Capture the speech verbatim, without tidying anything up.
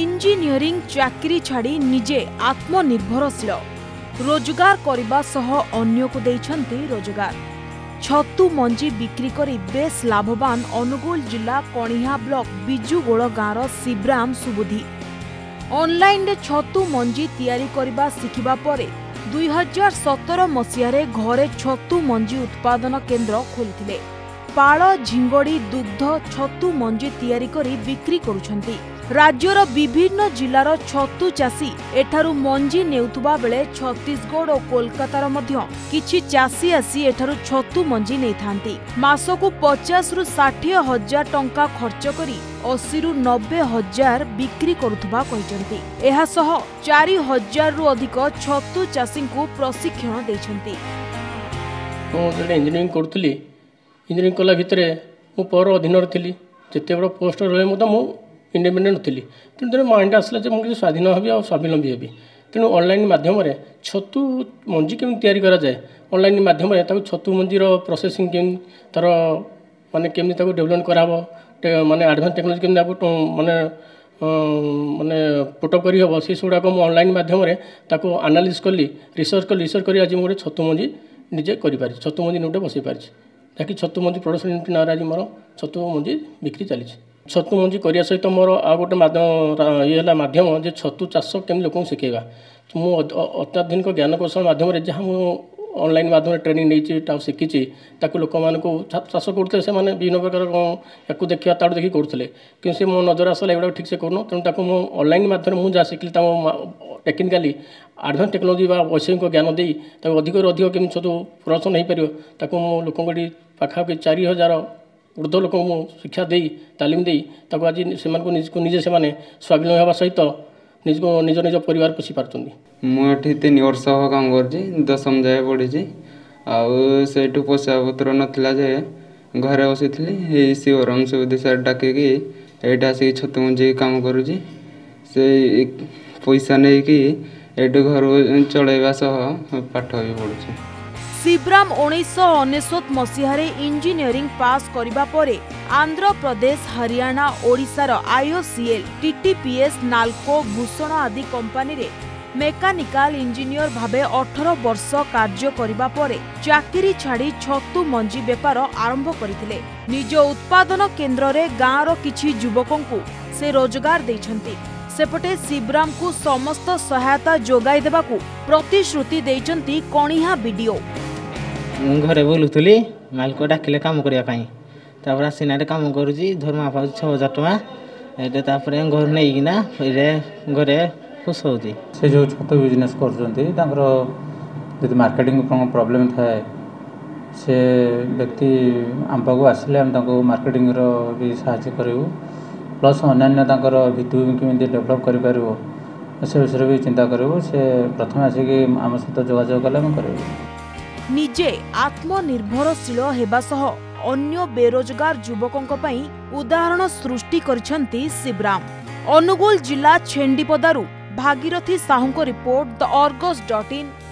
Engineering चाकरी छाड़ी निजे आत्मनिर्भरशील रोजगार करने सह अन्य को देछंती रोजगार। छतु मंजी बिक्री करी बेस लाभवान अनुगुल जिला कणिहा ब्लॉक बिजुगोल गाँवर शिबिराम सुबुधि ऑनलाइन रे छतु मंजी तैयारी करबा सिखिबा परे दो हज़ार सत्रह मसीह रे घरे छतु मंजी उत्पादन केंद्र खोलिथिले। पाळ झिंगोड़ी दुग्ध छतु मंजी तैयारी करी बिक्री करूछंती। राज्यर विभिन्न जिलार छतु चाषी एठारू मंजी नेउतुबा बेले छत्तीसगढ़ और कोलकातार मध्य किछि चाषी आसी एठारू छतु मंजी नेइ थांती। मासकु पचास रु षाठिए हजार टंका खर्च करी अस्सी रु नब्बे हजार बिक्री करुथबा कहिसेंती। एहा सह चारि हजार रु अधिक छतु चाषी को प्रशिक्षण देइसेंती। मो जेडे इंजीनियरिंग करथली इंजीनियरिंग कला भितरे मो पर अधीनर थिली जते बड़ पोस्ट रहे मो त मो इंडिपेडेन्ट नी तेणु माइंड आसला मुझे स्वाधीन हबी और स्वावलम्बी हबी। तेणु ऑनलाइन मध्यम छतु मंजी केमि तैयारी करा जाए ऑनलाइन मध्यम छतु मंजीर प्रोसेसिंग केमि तार माने केमि ताकु डेवलप कराबो माने एडवांस टेक्नोलोजी केमि ताकु माने माने पुटअप करी हबो से सुडाको मु ऑनलाइन मध्यम ताकु एनालिसिस कली रिसर्च कली रिसर्च करी आज मोर छतु मंजी निजे करि पारि छतु मंजी नोटे बसि पारि ताकि छतु मंजी प्रोडक्शन यूनिट ना आज मोर छतु मंजी बिक्री चलिछि। छतु मंजी करने सहित मोर आ गोटे ये मध्यम जे छतु चाष केमि लोक शिखेगा मो अत्याधुनिक ज्ञान कौशल मध्यम जहाँ ऑनलाइन माध्यम ट्रेनिंग नहीं शिखी ताकू लोक चाष करते विभिन्न प्रकार या देखा ताड़ देखिए करूँ कि से मो नजर आसला एगुड़ा ठीक से करूँ। तेणु मो ऑनलाइन माध्यम मुझे जहाँ शिखिली टेक्निकाली आडभांस टेक्नोलोजी वैषयिक ज्ञान दे अधिक अधिक केमि छतु प्रोत्साहन हो पार ताकू मो लोक पाखापाखि चारि हजार वृद्ध लोक शिक्षा दे तालीम दे आज से निजे से स्वावलम्बी होगा सहित निज निज निज पर पोषि पार्टी। मुझे तीन वर्ष काम कर दशम जाए पढ़ी आईठू पोषा पत्र नाला जे घरे बसी थी शिवराम सुबुधि सार डाकिकी ये आसिक छतु मंजी काम करुच्ची से पैसा नहीं कि यू घर चलवा सह पाठ भी पढ़ुचे। शिबिराम उन्नीस अनेश्वत मसीह इंजीनियरिंग पास करिबा परे आंध्र प्रदेश हरियाणा ओडिशार आईओसीएल टीटीपीएस नालको भूषण आदि कंपनी रे मेकानिकल इंजीनियर भाबे अठारह वर्ष कार्य करिबा परे चाकरी छाड़ी छतु मंजी बेपार आरंभ करथिले। निज उत्पादन केन्द्र रे गाँवर किछि युवकंकु से रोजगार देइछंती। सेपटे शिबिराम को समस्त सहायता जोगाई देबाकू प्रतिश्रुति देइछंती कणिहा बीडीओ। मु घरे बोलूली मालिक डाकिले कम करने तापर आसना कम करुच्ची दरमा पाँच छः हजार टका यहाँ घर नहीं घरे खुश हो से जो छत बिजनेस कर मार्केटिंग प्रॉब्लम थाए से व्यक्ति आम पाक आसिले आम मार्केटिंग भी साहय करूँ प्लस अन्न्य भित्तिभूमि केमी डेभलप कर से विषय भी चिंता करूँ से प्रथम आसिक आम सहित जोजोग कले कर निजे आत्मनिर्भरशील हेबा सह अन्य बेरोजगार युवकों पई उदाहरण सृष्टि करछंती शिबिराम। अनुगुल जिला छेंडीपदारू भागीरथी साहू को report the Argus dot in.